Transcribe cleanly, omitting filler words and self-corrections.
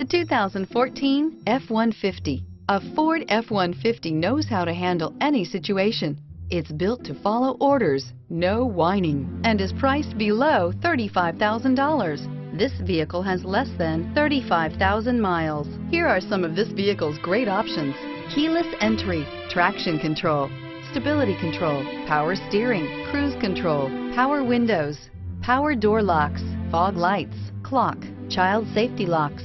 The 2014 F-150. A Ford F-150 knows how to handle any situation. It's built to follow orders, no whining, and is priced below $35,000. This vehicle has less than 35,000 miles. Here are some of this vehicle's great options: keyless entry, traction control, stability control, power steering, cruise control, power windows, power door locks, fog lights, clock, child safety locks.